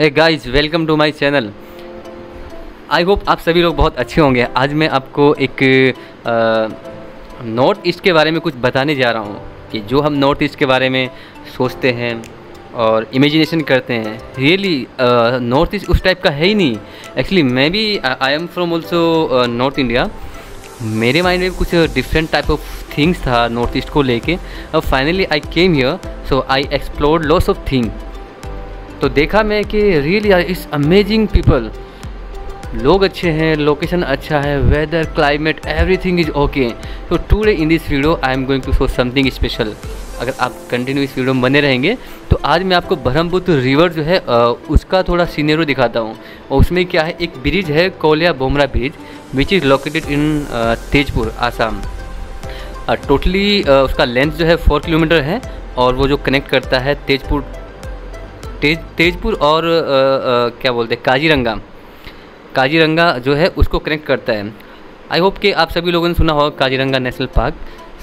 Hey guys, welcome to my channel. I hope आप सभी लोग बहुत अच्छे होंगे। आज मैं आपको एक नॉर्थ ईस्ट के बारे में कुछ बताने जा रहा हूँ कि जो हम नॉर्थ ईस्ट के बारे में सोचते हैं और इमेजिनेशन करते हैं, रियली नॉर्थ ईस्ट उस टाइप का है ही नहीं। एक्चुअली मैं भी I am from also north India. मेरे माइंड में कुछ डिफरेंट टाइप ऑफ थिंग्स था नॉर्थ ईस्ट को लेके। अब finally I came here, so I explore lots of thing. तो देखा मैं कि really are is amazing people. लोग अच्छे हैं, लोकेशन अच्छा है, weather, climate, everything is okay. तो today in this video I am going to show something special. अगर आप कंटिन्यू इस वीडियो में बने रहेंगे तो आज मैं आपको ब्रह्मपुत्र रिवर जो है उसका थोड़ा सीनेरो दिखाता हूँ। और उसमें क्या है, एक ब्रिज है Koliabhomora bridge, which is located in Tezpur, Assam. Totally उसका लेंथ जो है 4 किलोमीटर है और वो जो कनेक्ट करता है तेजपुर और क्या बोलते हैं, काजीरंगा जो है उसको कनेक्ट करता है। आई होप कि आप सभी लोगों ने सुना होगा काजीरंगा नेशनल पार्क।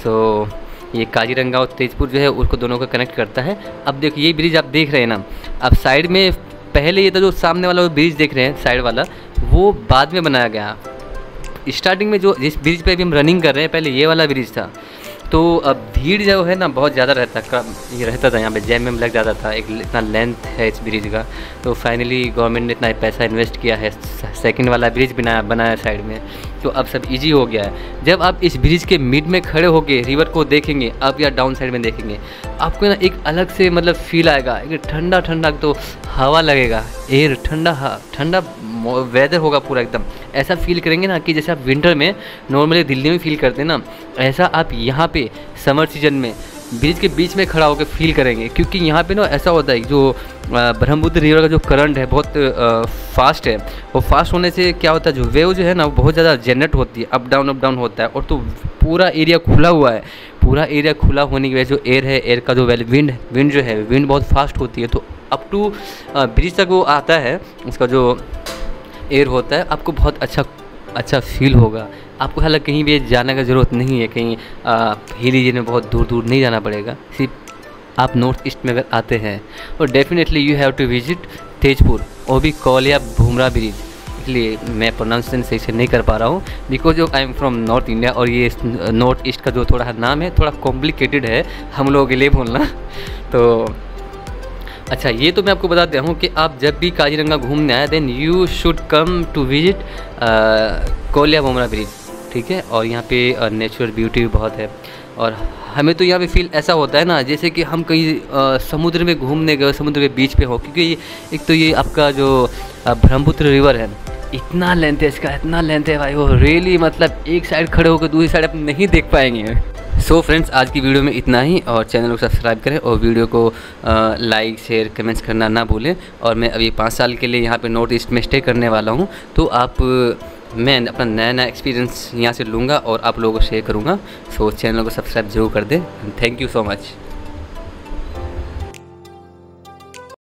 सो ये काजीरंगा और तेजपुर जो है उसको दोनों को कनेक्ट करता है। अब देखिए ये ब्रिज आप देख रहे हैं ना, आप साइड में पहले ये था जो सामने वाला ब्रिज देख रहे हैं साइड वाला, वो बाद में बनाया गया। स्टार्टिंग में जो जिस ब्रिज पे भी हम रनिंग कर रहे हैं पहले ये वाला ब्रिज था। तो अब भीड़ जो है ना बहुत ज़्यादा रहता था यहाँ पे, जैम में लग जाता था। एक इतना लेंथ है इस ब्रिज का। तो फाइनली गवर्नमेंट ने इतना पैसा इन्वेस्ट किया है, सेकंड वाला ब्रिज बनाया साइड में, तो अब सब इजी हो गया है। जब आप इस ब्रिज के मिड में खड़े होके रिवर को देखेंगे आप या डाउन साइड में देखेंगे, आपको ना एक अलग से मतलब फील आएगा। एक ठंडा ठंडा तो हवा लगेगा, एयर ठंडा वेदर होगा पूरा एकदम। ऐसा फील करेंगे ना कि जैसे आप विंटर में नॉर्मली दिल्ली में फील करते हैं ना, ऐसा आप यहाँ पे समर सीजन में ब्रिज के बीच में खड़ा होकर फील करेंगे। क्योंकि यहाँ पे ना ऐसा होता है जो ब्रह्मपुत्र रिवर का जो करंट है बहुत फास्ट है, और फास्ट होने से क्या होता है जो वेव जो है ना वो बहुत ज़्यादा जनरेट होती है, अप डाउन होता है। और तो पूरा एरिया खुला हुआ है, पूरा एरिया खुला होने की वजह से जो एयर है, एयर का जो विंड जो है, विंड बहुत फास्ट होती है। तो अप टू ब्रिज तक वो आता है, उसका जो एयर होता है, आपको बहुत अच्छा फील होगा। आपको हालांकि कहीं भी जाने का ज़रूरत नहीं है, कहीं हिल एरिया में बहुत दूर नहीं जाना पड़ेगा। सिर्फ आप नॉर्थ ईस्ट में अगर आते हैं और definitely you have to visit Tezpur, और भी कोलियाभोमरा ब्रिज। इसलिए मैं प्रोनाउंसिएशन सही से नहीं कर पा रहा हूँ because I am from north India, और ये नॉर्थ ईस्ट का जो थोड़ा नाम है थोड़ा कॉम्प्लिकेटेड है हम लोगों के लिए बोलना। तो अच्छा, ये तो मैं आपको बता दे रहा हूँ कि आप जब भी काजीरंगा घूमने आए then you should come to visit Koliabhomora bridge, ठीक है। और यहाँ पे नेचुरल ब्यूटी भी बहुत है। और हमें तो यहाँ पे फील ऐसा होता है ना जैसे कि हम कहीं समुद्र में घूमने गए, समुद्र के बीच पे हो। क्योंकि एक तो ये आपका जो ब्रह्मपुत्र रिवर है इतना लेंथ है, इसका इतना लेंथ है भाई, वो रियली मतलब एक साइड खड़े होकर दूसरी साइड आप नहीं देख पाएंगे। सो फ्रेंड्स, आज की वीडियो में इतना ही। और चैनल को सब्सक्राइब करें और वीडियो को लाइक, शेयर, कमेंट्स करना ना भूलें। और मैं अभी 5 साल के लिए यहाँ पे नॉर्थ ईस्ट में स्टे करने वाला हूँ, तो मैं अपना नया एक्सपीरियंस यहाँ से लूँगा और आप लोगों को शेयर करूँगा। सो चैनल को सब्सक्राइब जरूर कर दें। Thank you so much.